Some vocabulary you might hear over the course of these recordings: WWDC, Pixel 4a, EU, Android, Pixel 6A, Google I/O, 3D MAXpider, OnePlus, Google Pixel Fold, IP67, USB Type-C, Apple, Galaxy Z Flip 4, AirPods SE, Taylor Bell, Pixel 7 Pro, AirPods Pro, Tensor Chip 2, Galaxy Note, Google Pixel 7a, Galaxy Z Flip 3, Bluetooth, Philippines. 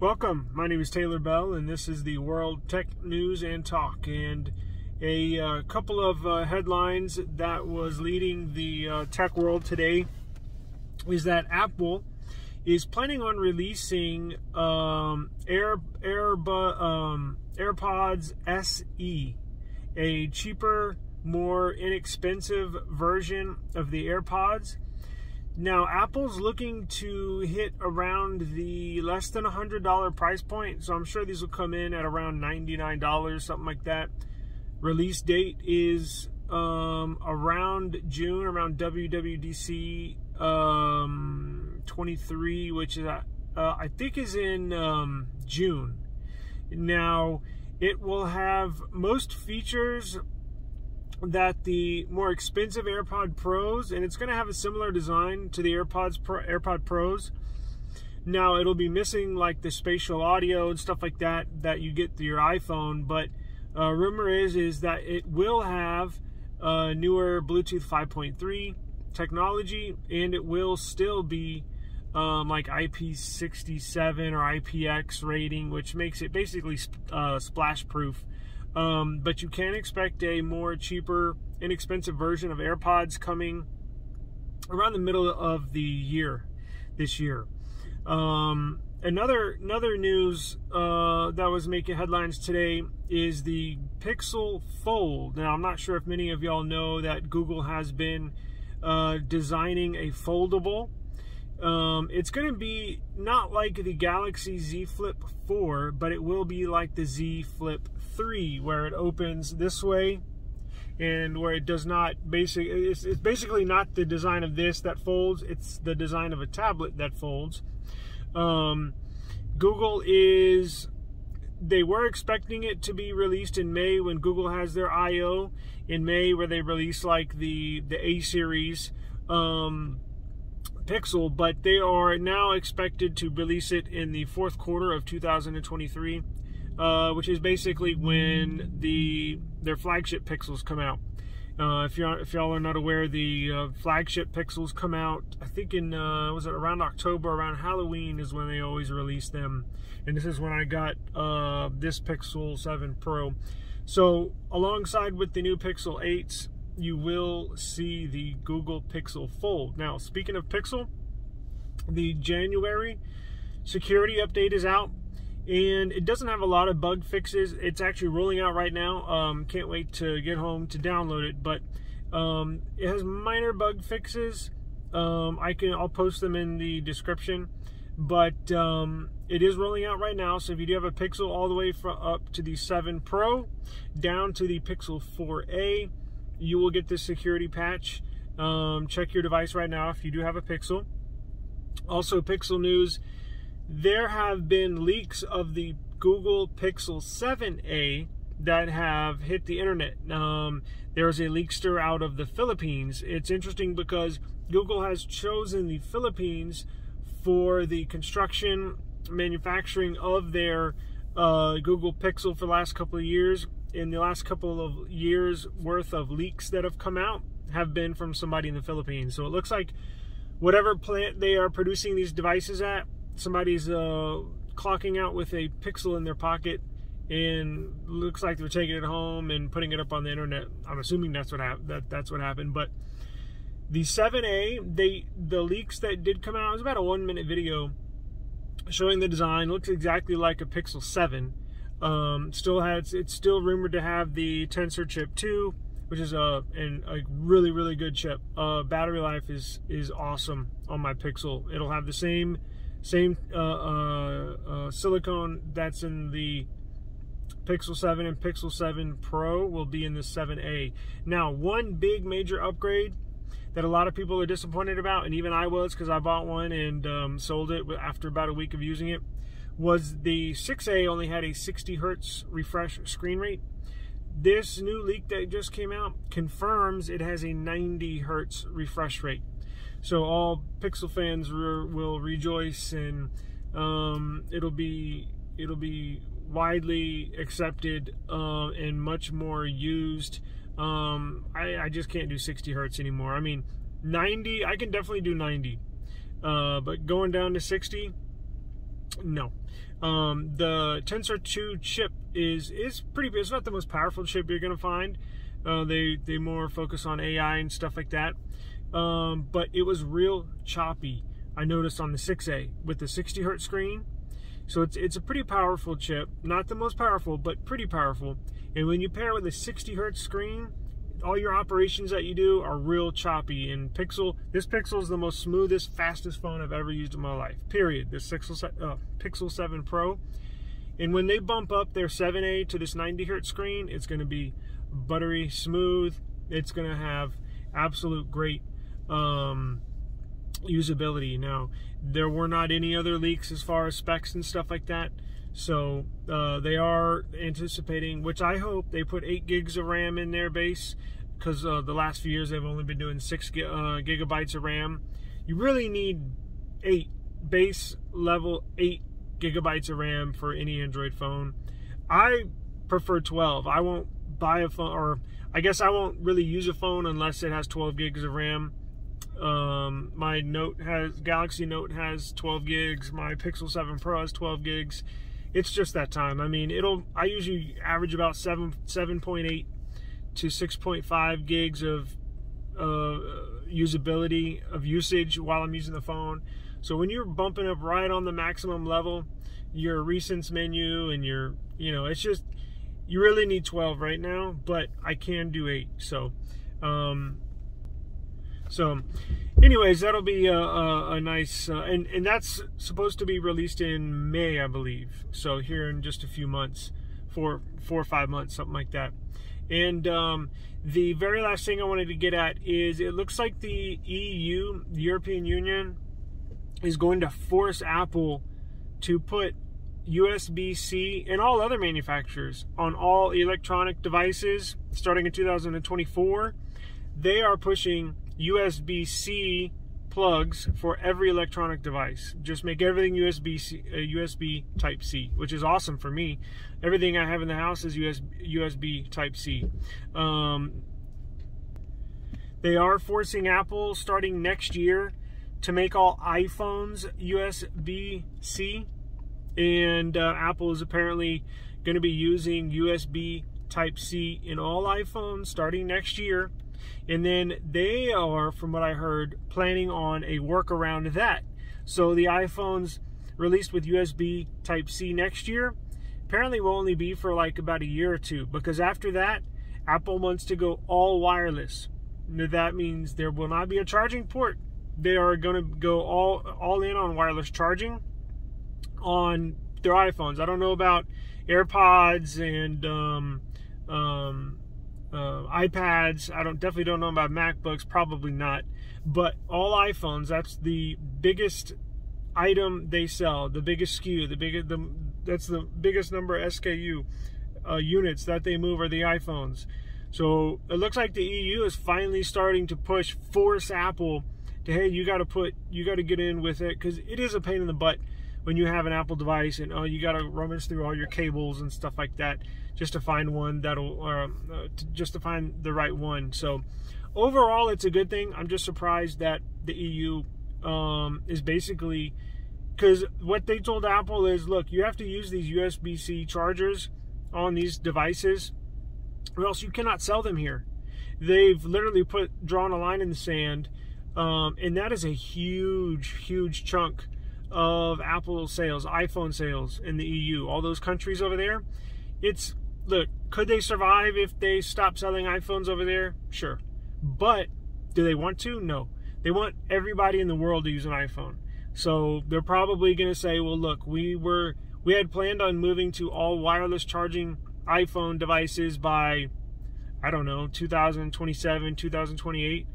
Welcome, my name is Taylor Bell and this is the World Tech News and Talk, and a couple of headlines that was leading the tech world today is that Apple is planning on releasing AirPods SE, a cheaper, more inexpensive version of the AirPods. Now, Apple's looking to hit around the less than $100 price point, so I'm sure these will come in at around $99, something like that. Release date is around June, around WWDC 23, which is I think is in June. Now, it will have most features that the more expensive AirPod Pros, and it's going to have a similar design to the AirPod Pros. Now, it'll be missing like the spatial audio and stuff like that that you get through your iPhone, but rumor is that it will have newer Bluetooth 5.3 technology, and it will still be like IP67 or IPX rating, which makes it basically splash proof. But you can expect a more cheaper, inexpensive version of AirPods coming around the middle of the year, this year. Another news that was making headlines today is the Pixel Fold. Now, I'm not sure if many of y'all know that Google has been designing a foldable. It's going to be not like the Galaxy Z Flip 4, but it will be like the Z Flip 3, where it opens this way and where it does not basically, it's basically not the design of this that folds, it's the design of a tablet that folds. Google is, they were expecting it to be released in May when Google has their I/O in May, where they release like the A series, Pixel, but they are now expected to release it in the fourth quarter of 2023, which is basically when their flagship Pixels come out. If y'all are not aware, the flagship Pixels come out, I think in was it around October, around Halloween is when they always release them, and this is when I got this Pixel 7 Pro. So alongside with the new Pixel 8s, you will see the Google Pixel Fold. Now, speaking of Pixel, the January security update is out, and it doesn't have a lot of bug fixes. It's actually rolling out right now. Can't wait to get home to download it, but it has minor bug fixes. I'll post them in the description, but it is rolling out right now. So if you do have a Pixel all the way from up to the 7 Pro, down to the Pixel 4a, you will get this security patch. Check your device right now if you do have a Pixel. Also, Pixel news, there have been leaks of the Google Pixel 7a that have hit the internet. There is a leakster out of the Philippines. It's interesting because Google has chosen the Philippines for the construction, manufacturing of their Google Pixel for the last couple of years. In the last couple of years worth of leaks that have come out have been from somebody in the Philippines. So it looks like whatever plant they are producing these devices at, somebody's clocking out with a Pixel in their pocket, and looks like they're taking it home and putting it up on the internet. I'm assuming that's what happened. But the 7A, the leaks that did come out, it was about a 1-minute video showing the design. It looks exactly like a Pixel 7. It's still rumored to have the Tensor Chip 2, which is a really, really good chip. Battery life is awesome on my Pixel. It'll have the same silicone that's in the Pixel 7, and Pixel 7 Pro will be in the 7A. Now, one big major upgrade that a lot of people are disappointed about, and even I was, because I bought one and sold it after about a week of using it, was the 6A only had a 60 hertz refresh screen rate. This new leak that just came out confirms it has a 90 hertz refresh rate. So all Pixel fans will rejoice, and it'll be widely accepted and much more used. I just can't do 60 hertz anymore. I mean, 90, I can definitely do 90, but going down to 60, No. The Tensor 2 chip is pretty big. It's not the most powerful chip you're going to find. They more focus on AI and stuff like that. But it was real choppy, I noticed, on the 6A with the 60 hertz screen. So it's a pretty powerful chip. Not the most powerful, but pretty powerful. And when you pair it with a 60 hertz screen, all your operations that you do are real choppy. And this Pixel is the most smoothest, fastest phone I've ever used in my life, period. This Pixel 7 Pro. And when they bump up their 7A to this 90 hertz screen, it's going to be buttery smooth. It's going to have absolute great usability. Now, there were not any other leaks as far as specs and stuff like that. So they are anticipating, which I hope, they put 8 gigs of RAM in their base, because the last few years they've only been doing 6 gigabytes of RAM. You really need 8, base level 8 gigabytes of RAM for any Android phone. I prefer 12. I won't buy a phone, or I guess I won't really use a phone unless it has 12 gigs of RAM. My Galaxy Note has 12 gigs. My Pixel 7 Pro has 12 gigs. It's just that time. I mean, I usually average about 7.8 to 6.5 gigs of usability, of usage while I'm using the phone. So when you're bumping up right on the maximum level, your recents menu and your, it's just, you really need 12 right now, but I can do 8. So, anyways, that'll be a nice, and that's supposed to be released in May, I believe. So here in just a few months, four or five months, something like that. And the very last thing I wanted to get at is it looks like the EU, the European Union, is going to force Apple to put USB-C and all other manufacturers on all electronic devices starting in 2024. They are pushing USB-C plugs for every electronic device. Just make everything USB Type-C, which is awesome for me. Everything I have in the house is USB Type-C. They are forcing Apple starting next year to make all iPhones USB-C, and Apple is apparently going to be using USB Type-C in all iPhones starting next year. And then they are, from what I heard, planning on a workaround that. So the iPhones released with USB Type-C next year apparently will only be for like about a year or two, because after that, Apple wants to go all wireless. That means there will not be a charging port. They are going to go all in on wireless charging on their iPhones. I don't know about AirPods and iPads. I definitely don't know about MacBooks, probably not, but all iPhones, that's the biggest item they sell, the biggest SKU, that's the biggest number of SKU units that they move are the iPhones. So it looks like the EU is finally starting to force Apple to, hey, you got to get in with it, because it is a pain in the butt when you have an Apple device and, oh, you got to rummage through all your cables and stuff like that just to find one just to find the right one. So overall, it's a good thing. I'm just surprised that the EU is basically, because what they told Apple is, look, you have to use these USB-C chargers on these devices or else you cannot sell them here. They've literally drawn a line in the sand, and that is a huge, huge chunk of Apple sales, iPhone sales in the EU, all those countries over there. It's, look, could they survive if they stop selling iPhones over there? Sure. But do they want to? No. They want everybody in the world to use an iPhone. So they're probably going to say, well, look, we had planned on moving to all wireless charging iPhone devices by, I don't know, 2027, 2028.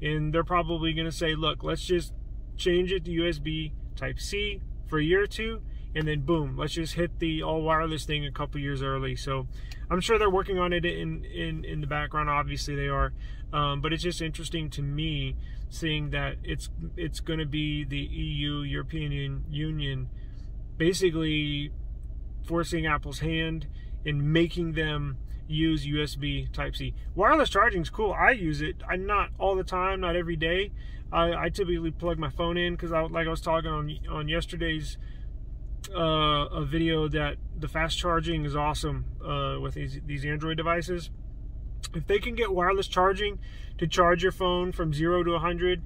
And they're probably going to say, look, let's just change it to USB Type-C for a year or two, and then boom, let's just hit the all wireless thing a couple years early. So I'm sure they're working on it in the background, obviously they are, but it's just interesting to me seeing that it's going to be the EU, European Union, basically forcing Apple's hand and making them use USB Type-C. Wireless charging is cool. I use it. I'm not all the time, not every day. I typically plug my phone in, because like I was talking on yesterday's a video that the fast charging is awesome with these Android devices. If they can get wireless charging to charge your phone from 0 to 100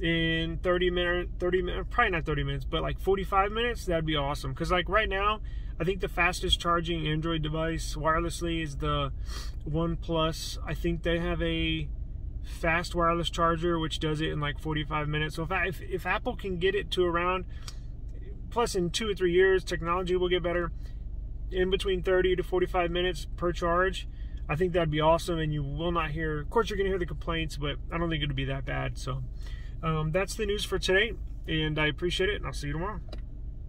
in 30 minutes, probably not 30 minutes, but like 45 minutes, that'd be awesome. Because like right now, I think the fastest charging Android device wirelessly is the OnePlus. I think they have a fast wireless charger, which does it in like 45 minutes. So if Apple can get it to around, plus in 2 or 3 years, technology will get better, in between 30 to 45 minutes per charge, I think that'd be awesome, and you will not hear, of course you're gonna hear the complaints, but I don't think it'll be that bad. So that's the news for today, and I appreciate it, and I'll see you tomorrow.